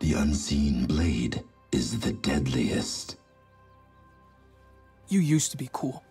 The unseen blade is the deadliest. You used to be cool.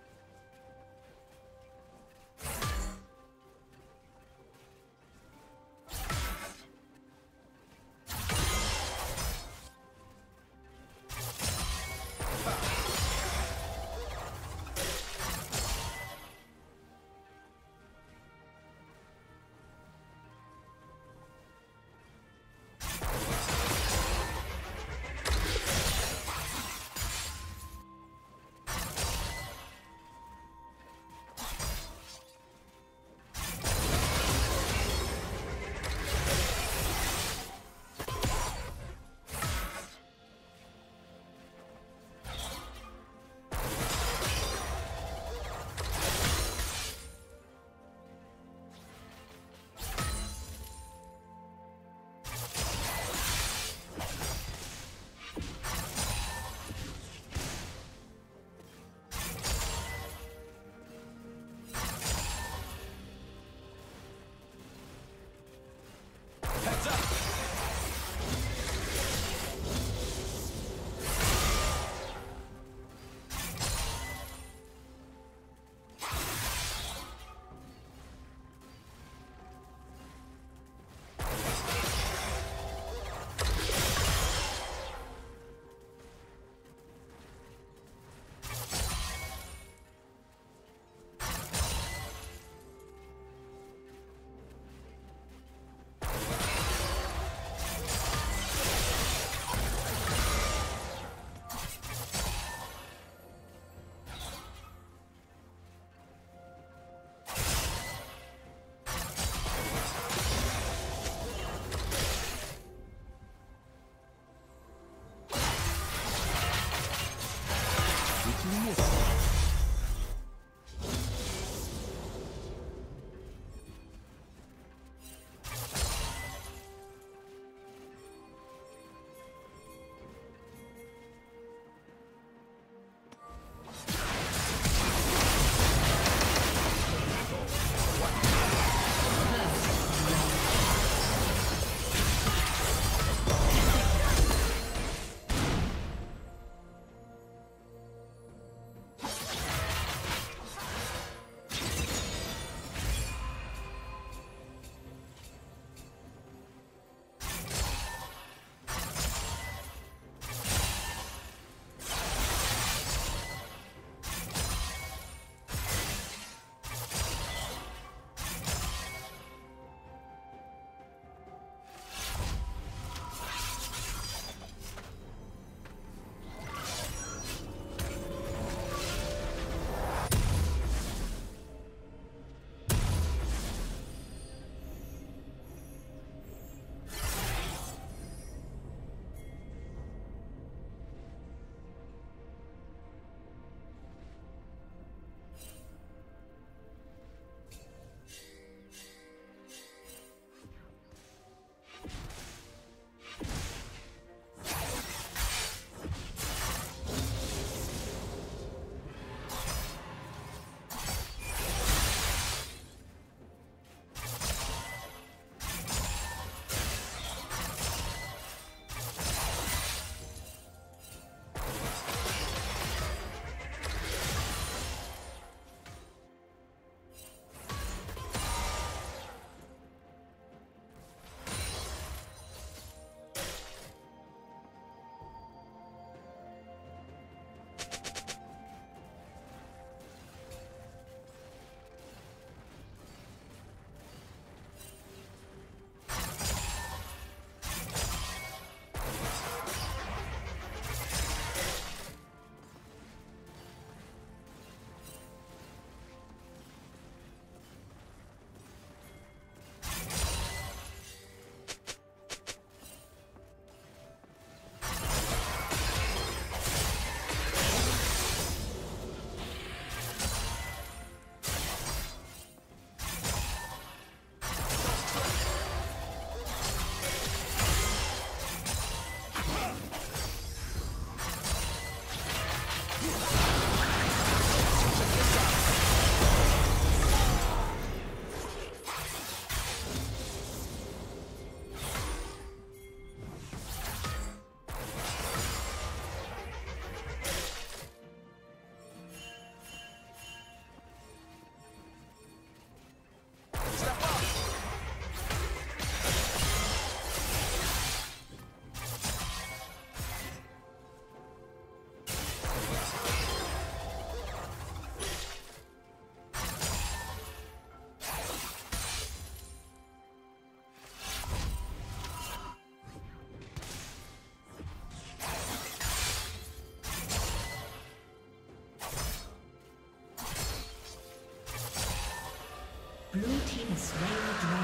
Blue team has slain the dragon.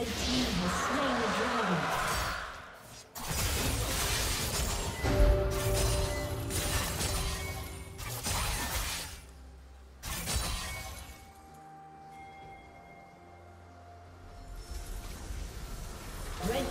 Red team has slain the dragon.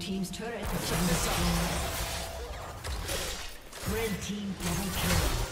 Team's turret has been destroyed. Blue team's turret has been destroyed. Red team double kill.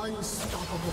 Unstoppable.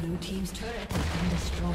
Blue team's turret has been destroyed.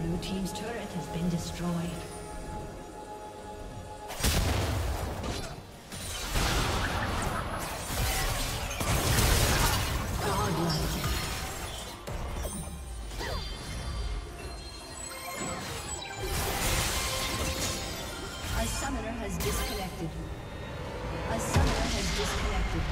Blue team's turret has been destroyed. Blue team's turret has been destroyed. A summoner has disconnected.